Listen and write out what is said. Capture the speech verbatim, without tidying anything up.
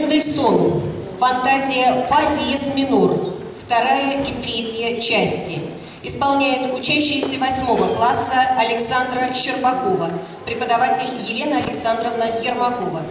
Мендельсон. Фантазия фа диез минор. Вторая и третья части. Исполняет учащаяся восьмого класса Александра Щербакова, преподаватель Елена Александровна Ермакова.